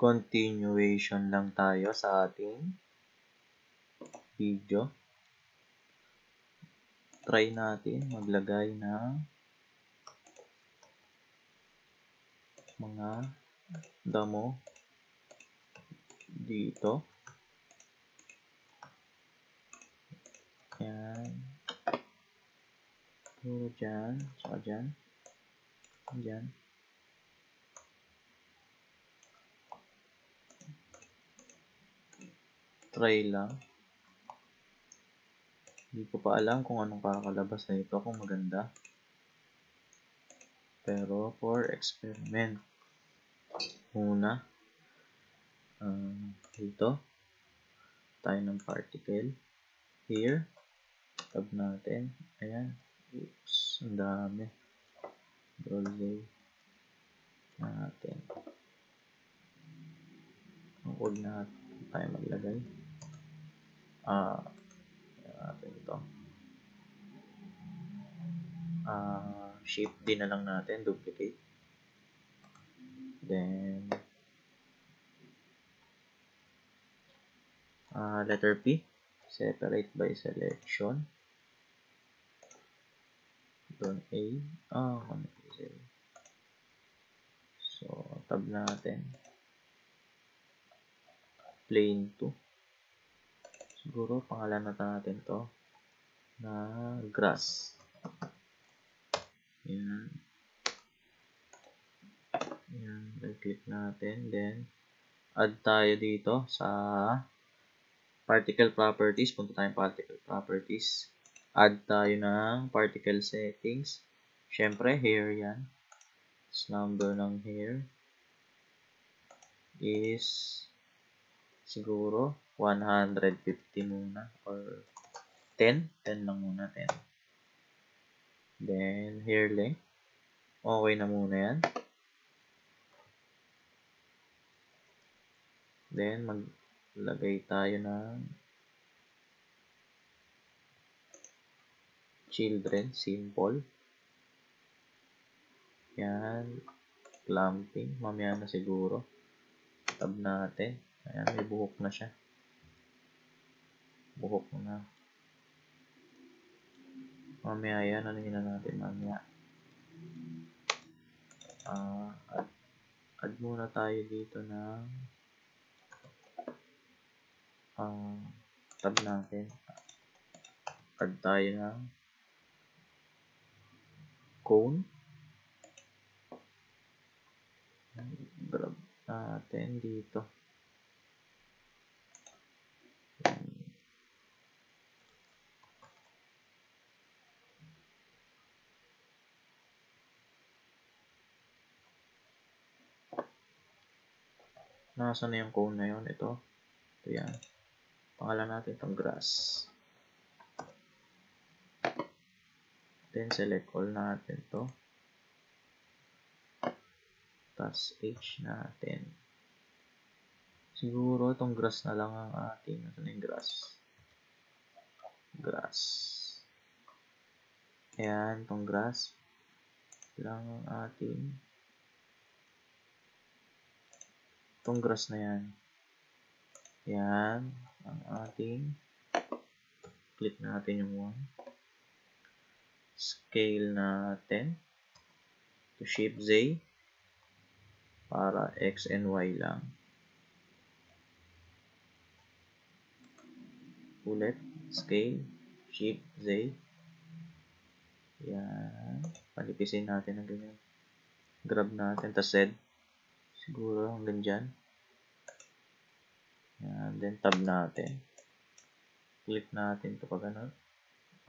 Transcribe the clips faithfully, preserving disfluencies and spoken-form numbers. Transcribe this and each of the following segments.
continuation lang tayo sa ating video. Try natin maglagay ng mga damo dito. Yan. Puro dyan. Saka dyan. Dyan. Try lang. Hindi ko pa alam kung anong kakalabas na ito, kung maganda. Pero for experiment, muna, um, dito, tayo ng particle. Here, tab natin. Ayan. Oops, ang dami. Dolly natin. Huwag na tayo maglagay. Ah, uh, natin ito. Uh, shape din na lang natin. Duplicate. Then, uh, letter P. Separate by selection. Doon A. Ah, oh, so, tab natin. Plane two. Siguro, pangalan na natin to na grass. Ayan. Ayan. I-click natin. Then, add tayo dito sa particle properties. Punta tayong particle properties. Add tayo ng particle settings. Siyempre, hair yan. This number ng hair is siguro one hundred fifty muna or ten ten lang muna, ten. Then hair length, okay na muna yan. Then maglagay tayo ng children, simple yan. Clamping mamaya na siguro. Tab natin. Ayan, may buhok na siya. Buhok na. Mamaya yan, anuhin na natin mamaya. Uh, add, add muna tayo dito ng uh, tab natin. Add tayo ng cone. Grab natin dito. Nasaan na yung cone na yun? Ito. Ito yan. Pangalan natin itong grass. Then, select all natin to. Tapos, H natin. Siguro, itong grass na lang ang ating. Nasaan na yung grass? Grass. Ayan, itong grass. Ito lang ang ating. Itong grass na yan. Yan. Ang ating. Click natin yung one. Scale natin. To shape Z. Para X and Y lang. Ulit. Scale. Shape Z. Yan. Palipisin natin ng ganyan. Grab natin. Tapos Z. Siguro hanggang dyan. Yan. Then tab natin. Click natin ito pag ano.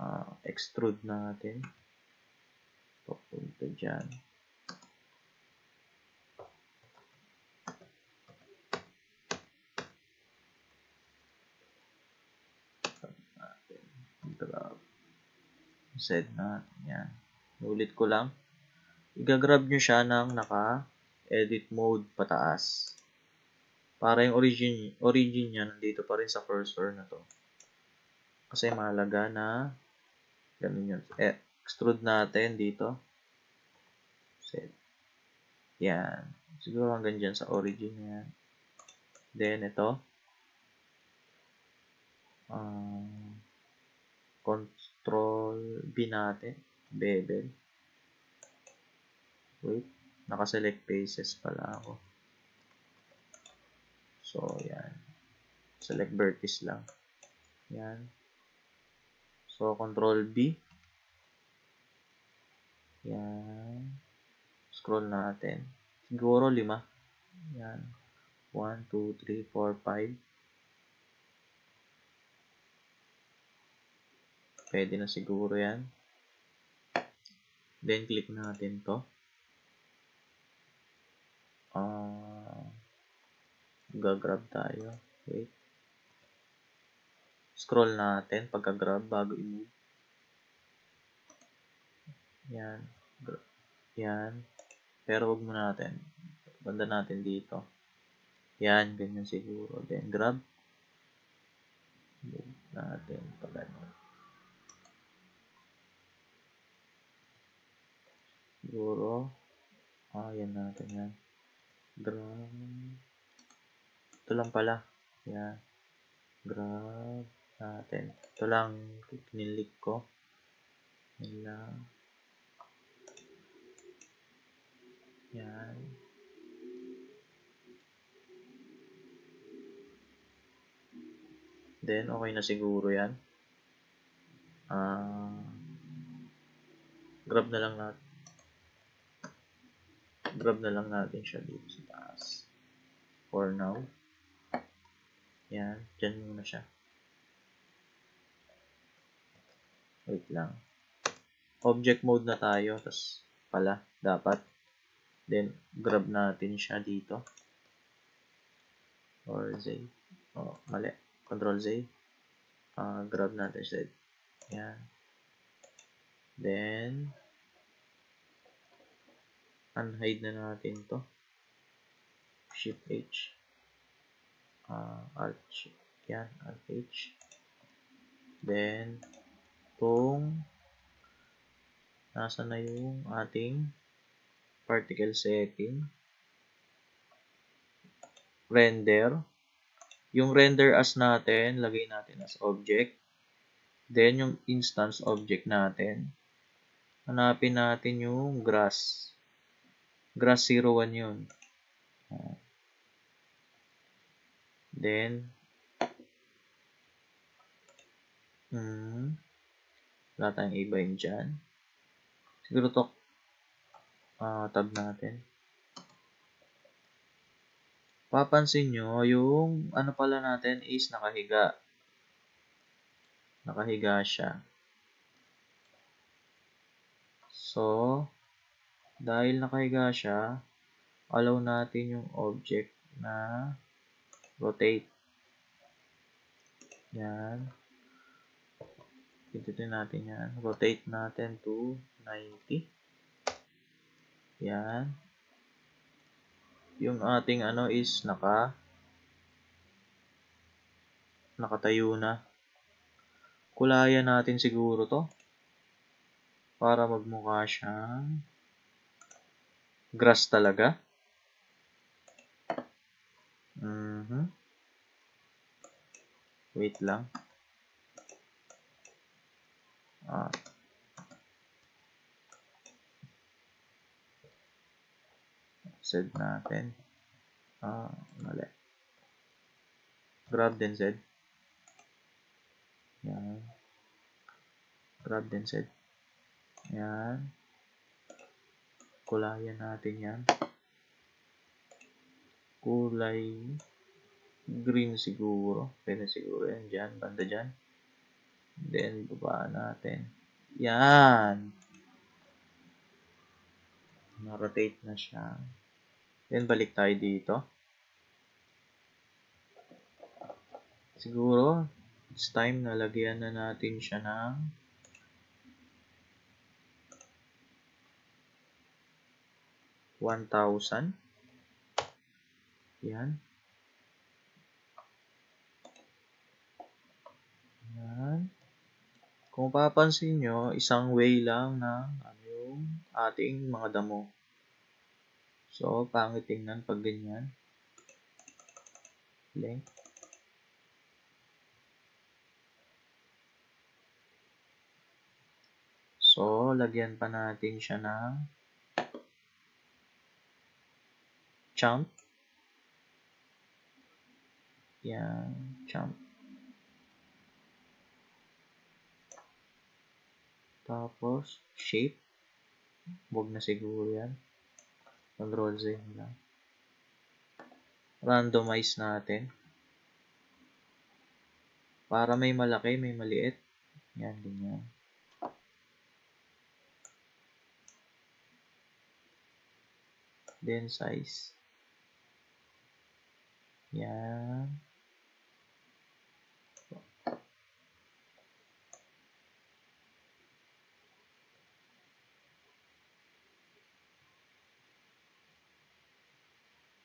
Uh, extrude natin. Papunta dyan. Tab natin. Grab. Set natin. Yan. Ulit ko lang. Igagrab nyo siya ng naka edit mode pataas. Para yung origin, origin niya nandito pa rin sa cursor na to. Kasi mahalaga na ganun yun. Eh, extrude natin dito. Set. Yan. Siguro hanggang dyan sa origin niya. Then ito uh, control B natin, bevel. Wait, naka-select faces pala ako. So yan, select vertices lang. Yan. So control B. Yan. Scroll natin. Siguro lima. Yan. one, two, three, four, five. Pwede na siguro yan. Then click natin to. Uh, gagrab tayo. Wait. Scroll natin pagka-grab bago i-move. Yan. Yan. Pero wag muna natin. Banda natin dito. Yan. Ganyan siguro. Then grab. Move natin. Pagano. Siguro. Ah, yan natin. Yan. Grab. Ito lang pala. Yan. Grab natin. Ito lang. Kinilik ko. Yan lang. Yan. Then, okay na siguro yan. Uh, grab na lang natin. Grab na lang natin siya dito sa taas. For now. Yan. Diyan muna siya. Wait lang. Object mode na tayo. Tapos pala, dapat. Then, grab natin siya dito. Or Z. O, mali. Control Z. Uh, grab natin siya. Yan. Then, unhide na natin to. Shift H. Uh, Alt Shift. Yan. Alt H. Then, itong nasa na yung ating particle setting, render. Yung render as natin, lagay natin as object. Then, yung instance object natin, hanapin natin yung grass. Grass zero one yun. Then, hmm, wala tayong iba yun dyan. Siguro to, Uh, tab natin. Papansin nyo, yung ano pala natin is nakahiga. Nakahiga siya. So, dahil nakahiga siya, allow natin yung object na rotate. Yan. Pindutin natin yan. Rotate natin to ninety. Yan. Yung ating ano is naka nakatayo na. Kulayan natin siguro to para magmukha siyang grass talaga. Mm-hmm. Wait lang. Ah. Z natin. Ah, mali. Grab din Z. Yan. Grab din Z. Yan. Kulayan natin yan. Kulay green siguro. Pwede siguro yan dyan. Banda dyan. Then, babaan natin. Yan. Narotate na siya. Then, balik tayo dito. Siguro, it's time na lagyan na natin siya ng one thousand. Yan. Yan. Kung papansin nyo, isang way lang na ano yung ating mga damo. So, pangit tingnan pag ganyan. de so lagyan pa natin siya ng chunk. Yan, chunk. Tapos shape, wag na siguro yan, control Z lang. Randomize natin para may malaki, may maliit. Yan, ganyan. Then size, yan.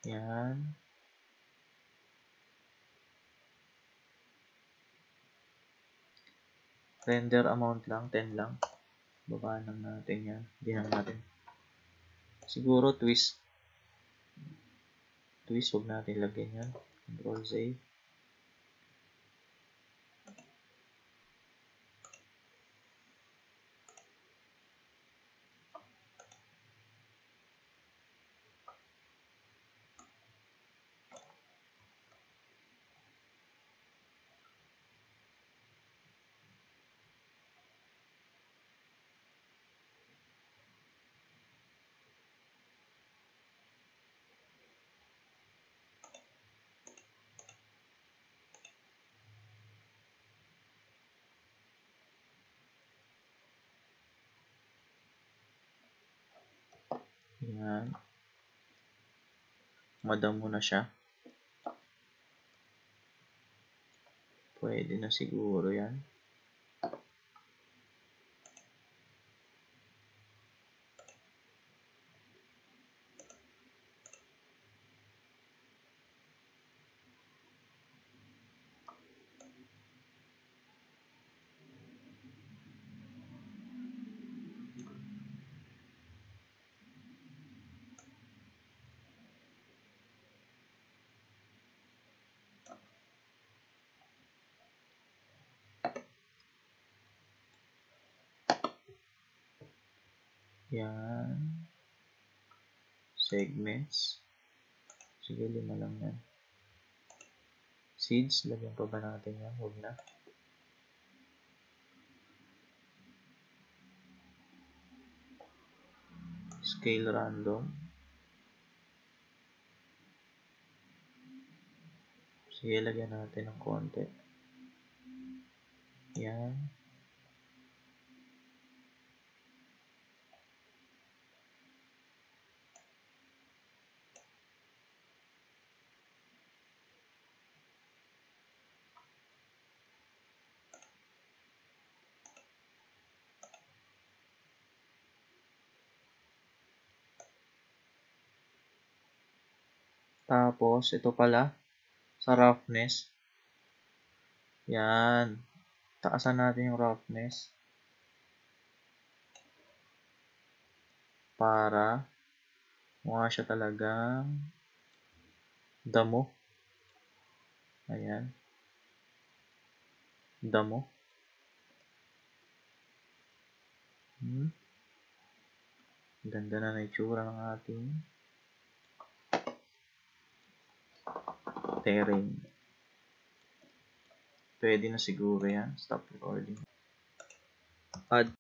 Yan. Render amount lang, ten lang. Babaan lang natin yan. Diyan natin. Siguro twist. Twist, huwag natin lagyan yan. Control Z. Yan. Madamo na siya. Pwede na siguro yan. Yan. Segments. Sige, lima lang yan. Seeds, lagyan pa ba natin yan? Huwag na. Scale random. Sige, lagyan natin ng konti. Yan. Tapos, ito pala, sa roughness. Yan. Taasan natin yung roughness. Para, mukha siya talagang damo. Ayan. Damo. Hmm. Ganda na na itsura ng ating terrain. Pwede na siguro yan. Stop recording. Add